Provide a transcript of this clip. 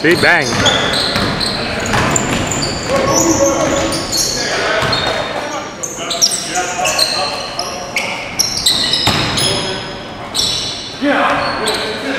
See, bang. Yeah.